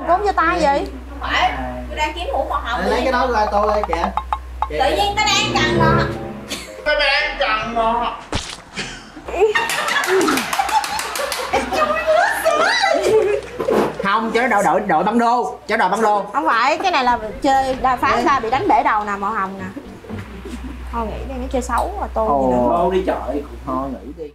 đâu rốn vô tay vậy? Không phải, tôi đang kiếm hũ màu hồng. Lấy cái đó ra tôi đây kìa. Tự nhiên tao đang cần nó. Tao đang cần nó. Không, chứ đâu đội băng đô, chứ đội băng đô. Không phải, cái này là chơi đa phát ra bị đánh bể đầu nè, màu hồng nè. Thôi nghĩ đi, nó chơi xấu mà tôi như nữa. Thôi đi trời, thôi nghĩ đi.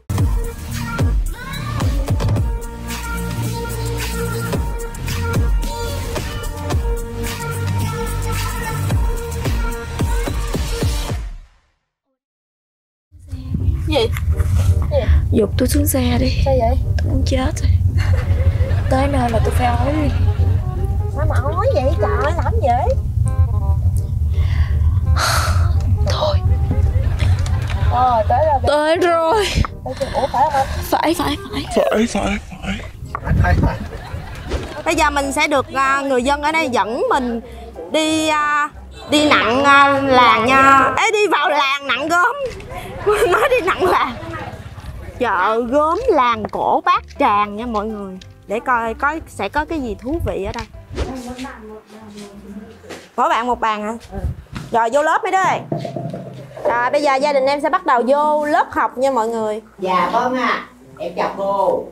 Gì? Dục tôi xuống xe đi. Sao vậy? Tôi muốn chết rồi. Tới nơi mà tôi phải ói đi. Sao mà ói vậy trời, làm vậy? Thôi. Rồi, tới rồi. Tới rồi. Ủa phải không? Phải. Bây giờ mình sẽ được người dân ở đây dẫn mình đi đi nặng làng nha. Ê đi vào làng nặng gốm. Nói đi nặng làng. Chợ gốm làng cổ Bát Tràng nha mọi người. Để coi có sẽ có cái gì thú vị ở đây. Mỗi bạn một bàn hả? Ừ. Rồi vô lớp mấy đứa. Rồi bây giờ gia đình em sẽ bắt đầu vô lớp học nha mọi người. Dạ vâng ạ. À, em chào cô.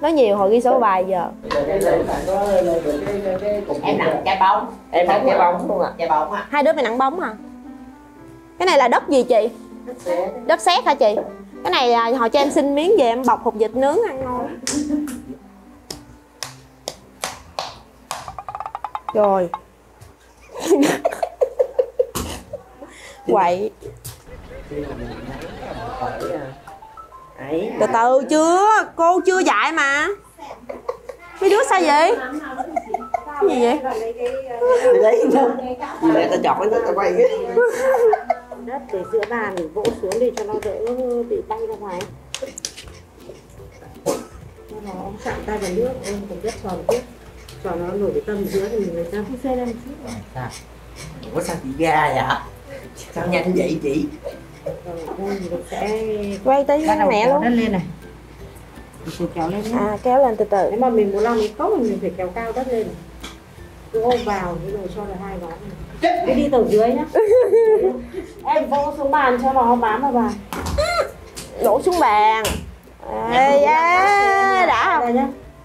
Nói nhiều hồi ghi số bài giờ. Em nặng trái bóng. Em nặng trái bóng luôn ạ. Trái bóng ạ. Hai đứa mày nặng bóng hả? Cái này là đất gì chị? Đất sét hả chị? Cái này hồi cho em xin miếng về em bọc hột vịt nướng ăn ngon. Rồi quậy. Từ từ chưa, cô chưa dạy mà. Mấy đứa sao vậy? Cái gì vậy? Mẹ tao chọc tao quay cái đất để giữa bàn để vỗ xuống để cho nó đỡ bị bay ra ngoài. Nó ông sẵn tay vào nước, em còn rất tròn tiếp. Cho nó nổi cái tâm giữa thì người ta cũng xe lên chứ. Ủa sao chị ra vậy? Sao nhanh vậy chị? Sẽ quay tới với mẹ luôn. Nó lên này. Mình kéo lên. À kéo lên từ từ. Nếu mà mình muốn làm cái cốc thì mình phải kéo cao đất lên. Cứ ôm vào cái đồ cho là hai gói. Cái đi từ dưới nhá. Em vô xuống bàn cho nó bám vào bàn. Đổ xuống bàn. Ê đã không?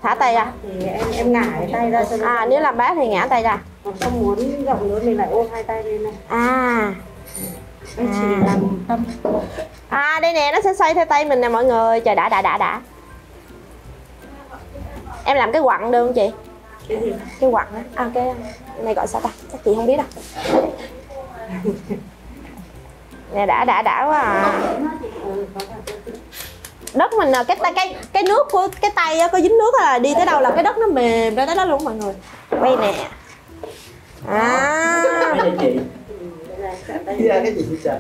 Thả tay ra. Thì em ngả cái tay ra cho nó. À nếu làm bác thì ngả tay ra. Còn không muốn rộng nữa mình lại ôm hai tay lên này. À. Em chỉ làm tâm. À đây nè, nó sẽ xoay theo tay mình nè mọi người. Trời đã. Em làm cái quặng được không chị? Cái gì? Cái quặng á. À cái này gọi sao ta? Chắc chị không biết đâu. Nè đã quá à. Đất mình là cái nước của cái tay có dính nước là đi tới đâu là cái đất nó mềm ra tới đó luôn mọi người. Quay nè. À. Kia cái gì trời.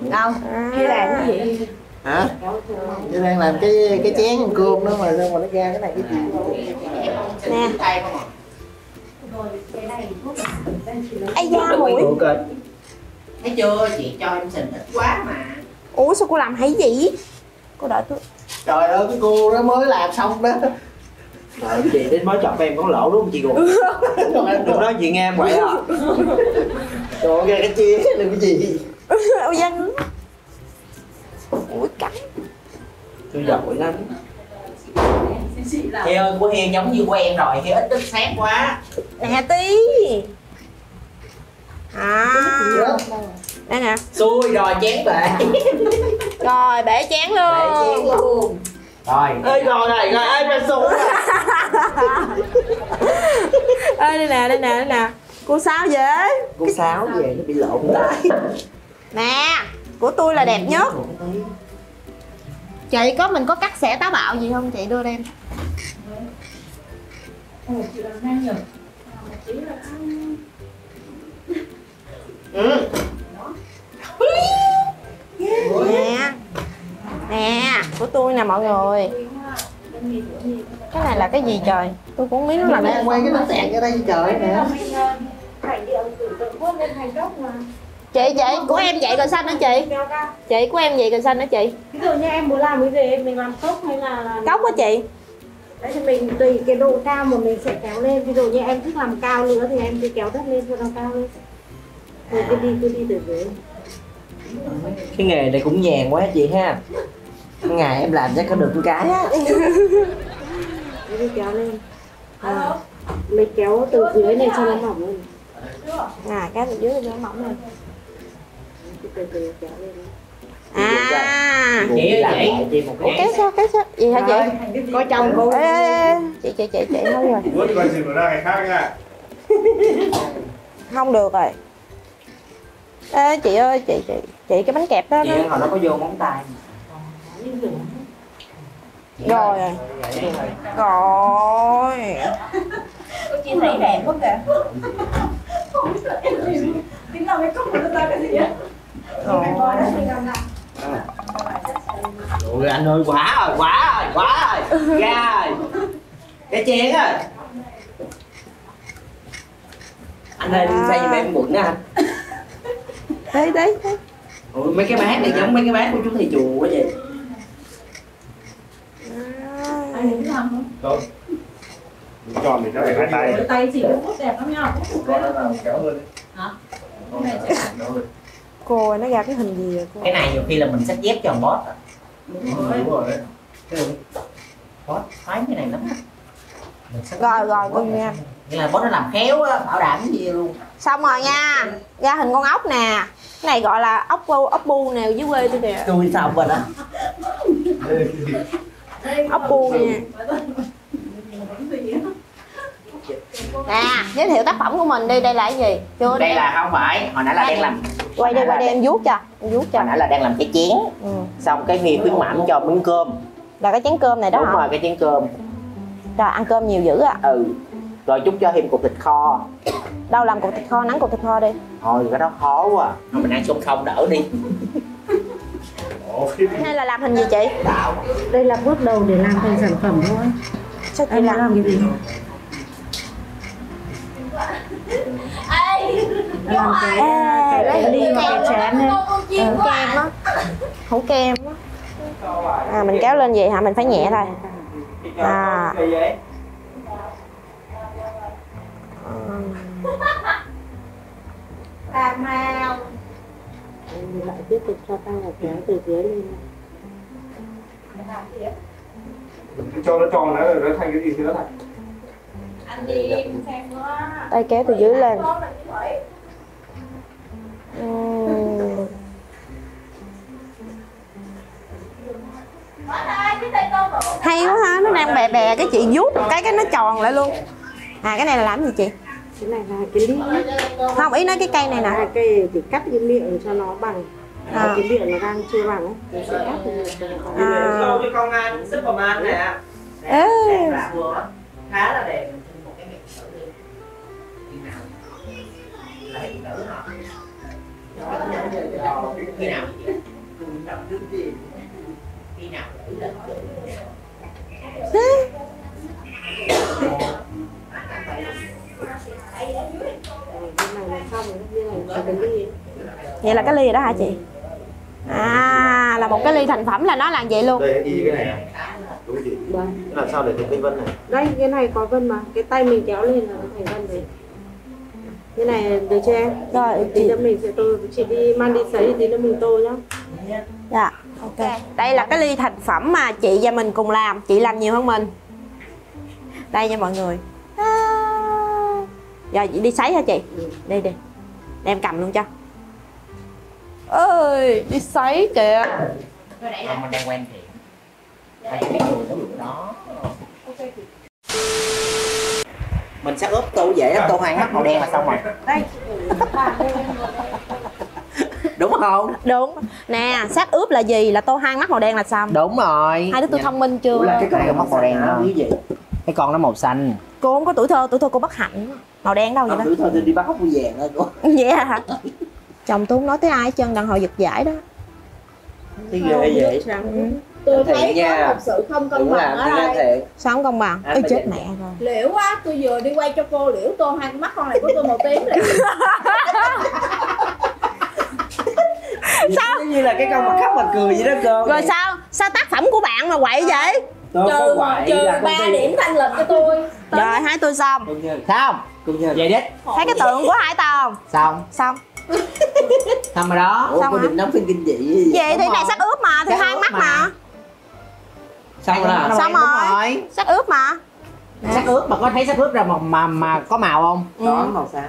Đâu? Kia làm cái gì? Hả? Chị đang làm cái chén con cơm đó mà sao mà nó ra cái này cái gì? Nè. Ai da mũi. Thấy chưa, chị cho em xịn ít quá mà. Ủa sao cô làm hay gì? Cô đợi tôi. Trời ơi cái cô nó mới làm xong đó. Trời chị đến mới chọc em con lỗ đúng không chị Gục? Được đó chị nghe em vậy hả? Trời ơi cái chén đừng cái gì. Ôi da ngứa. Ủa cắn. Tôi giỏi lắm. Hi ơi của Hi giống như của em rồi, Hi ít đất sét quá. Nè tí. À. Đây nè. Xui rồi chén bể. Rồi bể chén luôn. Bể chén luôn. Rồi. Ê rồi này, rồi ê ra xuống. Ê đây nè. Cô Sáu về. Cô Sáu về nó bị lộn tay. Nè, của tôi là đẹp nhất. Chị có mình có cắt xẻ táo bạo gì không chị đưa đem. Nè của tôi nè mọi người. Cái này là cái gì trời? Tôi cũng biết nó là cái quay cái bánh xẹt ra đây trời nè. Chị của em vậy còn xanh hả chị? Chị của em vậy còn xanh hả chị? Ví dụ như em muốn làm cái gì mình làm cốc hay là cốc hả chị? Đấy thì mình tùy cái độ cao mà mình sẽ kéo lên. Ví dụ như em thích làm cao nữa thì em cứ kéo đất lên cho nó cao lên. Rồi cứ đi từ dưới. Cái nghề này cũng nhàn quá chị ha. Ngày em làm chắc có được một cái á. Đi kéo lên. Mình kéo từ dưới này cho nó mỏng lên. Cái từ dưới cho nó mỏng lên. Từ kéo lên. Chị làm lại chị một cái sao gì hả chị? Có chồng cô. Chị nói rồi. Muốn coi chừng ra ngày khác nha. Không được rồi. Ê chị ơi, chị cái bánh kẹp đó. Chị đó. Hồi nó có vô móng tay. Rồi. Rồi. Chị thấy đẹp quá kìa. Tính nào cái cốc của ta cái gì á. Rồi anh ơi, quá rồi ra rồi cái chén rồi anh ơi, xây giùm em bụng nha anh. Đấy ôi, mấy cái bát này giống mấy cái bát của chú thầy chùa quá vậy. Anh làm không? Không. Tròn thì nó phải tay. Tay chị cũng đẹp lắm nha. Kéo hơn đi. Hả? Cô ơi, nó ra cái hình gì vậy cô? Cái này nhiều khi là mình xách dép cho boss à. Đúng rồi đấy. Boss khoái cái này lắm á. Rồi cô nha. Nghĩa là boss nó làm khéo á, bảo đảm cái gì luôn. Xong rồi nha. Ra hình con ốc nè. Cái này gọi là ốc bu nè, dưới quê tôi kìa. Tôi xong rồi đó. Ốc bu nha. Nè, giới thiệu tác phẩm của mình đi, đây là cái gì? Chưa đây là không phải, hồi nãy là đang làm. Quay đi em vuốt cho. Hồi nãy là đang làm cái chén. Xong cái Nghi khuyến mãn cho miếng cơm. Là cái chén cơm này đó. Đúng rồi, cái chén cơm. Trời, ăn cơm nhiều dữ ạ. Rồi chúc cho thêm cục thịt kho. Đâu làm cục thịt kho, nắng cục thịt kho đi. Thôi cái đó khó quá. Thôi mình ăn xung không đỡ đi. Cái này là làm hình gì chị? Đào. Đây là bước đầu để làm thành sản phẩm thôi. Sao chị làm cái gì? Làm cái ly mà cái chén lên. Kem á. Hũ kem á. À mình kéo lên vậy hả? Mình phải nhẹ thôi. À. Làm màu. Mình lại tiếp tục cho tao là kéo từ dưới lên. Cho nó tròn nữa rồi nó thành cái gì nữa này. Anh đi em xem quá. Tay kéo từ dưới lên. Hay quá ha, nó đang bè cái chị vuốt một cái nó tròn lại luôn. À cái này là làm gì chị? Cái này là cái ly. Không, ý nói cái cây này nè. À, cây thì cắt cái miệng cho nó bằng. Cái miệng nó đang chưa bằng ấy. Thì sẽ cắt thì... Cho con ăn, sức của man nè. Đẹp là vừa, khá là đẹp. Một cái miệng sổ đi. Khi nào? Lấy nữ hả? Khi nào? Khi nào? Vậy là cái ly đó hả chị? À là một cái ly thành phẩm là nó là vậy luôn. Đây cái gì cái này? Đúng chị. Làm sao để được cái vân này? Đây cái này có vân mà, cái tay mình kéo lên là nó thành vân đấy. Cái này được chưa em? Rồi tí nữa mình sẽ tôi chị đi mang đi sấy tí nữa mình tô nhá. Dạ. Ok. Đây là cái ly thành phẩm mà chị và mình cùng làm, chị làm nhiều hơn mình. Đây nha mọi người. Rồi chị đi sấy hả chị? Đi. Đem cầm luôn cho. Ơi, đi sấy kìa. Không, đang quen thiệt. Đó. Mình sẽ ướp tô dễ lắm, tô hoàng mắt màu đen là xong rồi. Đây. Đúng không? Đúng. Nè, xác ướp là gì? Là tô hang mắt màu đen là xong. Đúng rồi. Hai đứa tôi thông minh chưa? Là cái con mắt màu đen nó như vậy. Cái con nó màu xanh. Cô không có tuổi thơ cô bất hạnh. Màu đen đâu vậy đó? Tuổi thơ đi bắt vui vàng đó cô. Vậy hả? Chồng tôi không nói tới ai hết trơn, đằng hồi giật giải đó. Thì ghê vậy. Tôi thấy nha. Thật sự không công bằng ở đây. Sao không công bằng? Ôi chết mẹ rồi. Liễu quá, tôi vừa đi quay cho cô Liễu tô hai mắt con này của tôi màu tím này. Sao? Như là cái con mặt khóc mà cười vậy đó cô. Rồi sao? Sao tác phẩm của bạn mà quậy vậy? trừ 3 điểm thanh lịch cho tôi. Rồi hai tôi xong. Xong. Vậy đấy. Thấy cái tượng của hai tao không? Xong. Xong. Xong rồi đó. Ủa, xong cô định đóng phim kinh dị gì vậy? Vậy thì này sắc ướp mà, thì hai mắt mà. Xong rồi. Xong rồi. Sắc ướp mà. Sắc ướp mà có thấy sắc ướp ra mà có màu không? Có màu xám.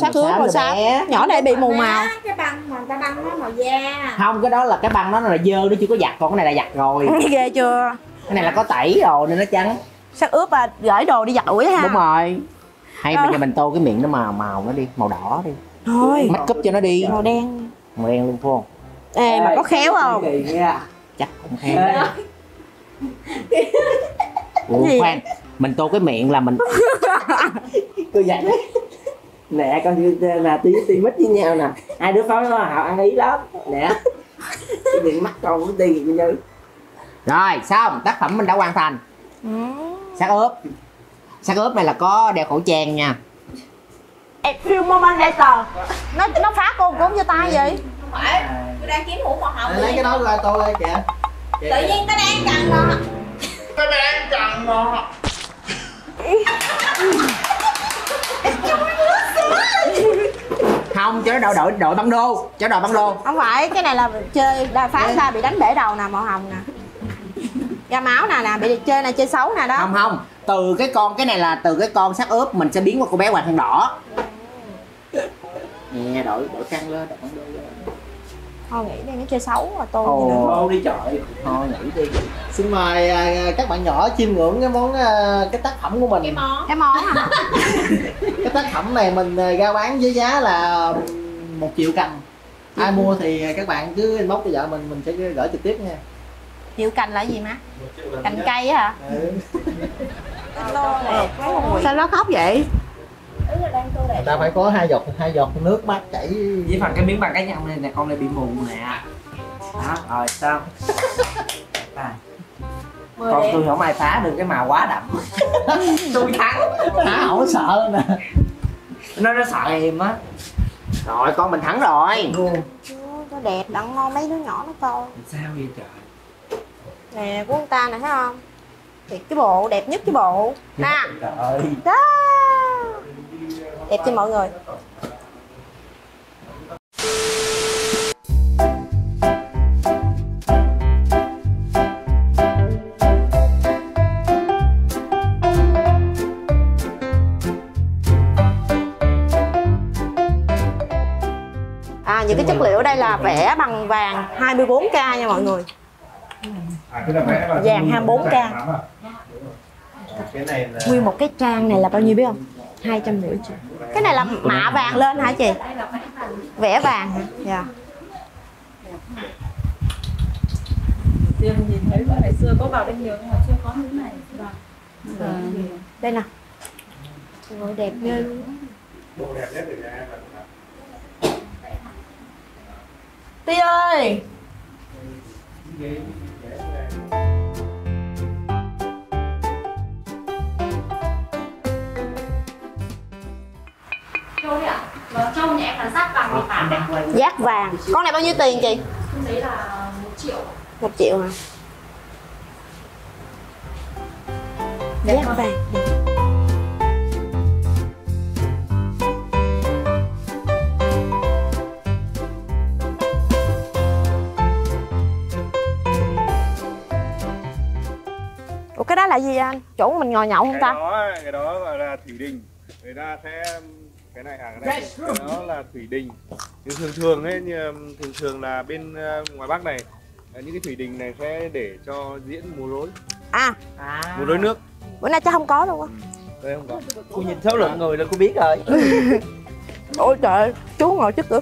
Sắc ướp màu xám. Nhỏ này bị mù màu. Cái băng mà ta băng nó màu da. Không, cái đó là cái băng nó là dơ, nó chưa có giặt, còn cái này là giặt rồi. Ghê chưa? Cái này là có tẩy rồi nên nó trắng. Sắc ướp và gửi đồ đi giặt ủi ha. Đúng rồi. Hay bây giờ mình tô cái miệng nó màu nó đi, màu đỏ đi. Thôi, make up cho nó đi. Màu đen. Màu đen luôn phải không? Ê mà có khéo không? Chắc cũng khéo. Ủa khoan, mình tô cái miệng là mình cứ vậy đấy. Nè con là tí mít với nhau nè. Hai đứa pháo nó họ ăn ý lắm. Nè. Cái miệng mắt con nó đi như vậy. Rồi, xong, tác phẩm mình đã hoàn thành. Xác ướp. Xác ướp này là có đeo khẩu trang nha. Nó phá cô cũng vô tay vậy? Không phải, tôi đang kiếm hũ màu hồng. Lấy cái đó ra tô lên kìa. Tự nhiên tao đang cần nó. Tao đang cần nó. Không, cho nó đội băng đô, cho đội băng đô. Không phải, cái này là chơi phá ra bị đánh bể đầu nè, màu hồng nè. Ra máu nè bị chơi này chơi xấu nè đó. Không không, từ cái con cái này là từ cái con xác ướp mình sẽ biến qua cô bé hoàng thân đỏ. Nè đổi khăn lên, đổi khăn lên. Thôi nghĩ đi, nó chơi xấu mà tôi như nó. Thôi đi trời. Thôi nghĩ đi. Xin mời các bạn nhỏ chiêm ngưỡng cái món cái tác phẩm của mình. Cái món hả? Cái tác phẩm này mình ra bán với giá là 1 triệu cành. Ai mua thì các bạn cứ inbox cho vợ mình sẽ gửi trực tiếp nha. Triệu cành là gì má? Cành cây á hả? Sao nó khóc vậy? Ta phải có hai giọt nước mắt chảy với phần cái miếng bằng cái nhầm này nè, con này bị mù nè. Đó, rồi xong. Con tôi không ai phá được cái màu quá đậm. Tôi thắng. Hả? Không sợ nè. Nó sợ em á. Rồi con mình thắng rồi. Nó đẹp đặng ngon mấy đứa nhỏ nó coi. Sao vậy trời? Nè của ông ta nè thấy không? Thiệt cái bộ đẹp nhất cái bộ. Nè. Đó. Đẹp cho mọi người. À những cái chất liệu ở đây là vẽ bằng vàng 24K nha mọi người. Vàng 24K. Cái này là... Nguyên một cái trang này là bao nhiêu biết không? 250 triệu. Cái này là mạ vàng lên hả chị? Vẽ vàng hả? Dạ. Tiên nhìn thấy vợ ngày xưa có vào đây nhiều nhưng mà chưa có thứ này. Đây nè. Trời đẹp ghê luôn. Bộ đẹp nhất từ nhà em là Ti ơi. Giác vàng. Con này bao nhiêu tiền chị? Con đấy là 1 triệu. 1 triệu hả? Giác vàng. Ủa cái đó là gì anh? Chỗ mình ngồi nhậu không ta? Cái đó là thủy đình. Người ta sẽ... Cái này nó là thủy đình. Thường thường là bên ngoài Bắc này những cái thủy đình này sẽ để cho diễn múa rối. Múa rối nước. Bữa nay chắc không có đâu á. Đây không có. Cô nhìn số lượng người là cô biết rồi. Ôi trời, chú ngồi trước cửa.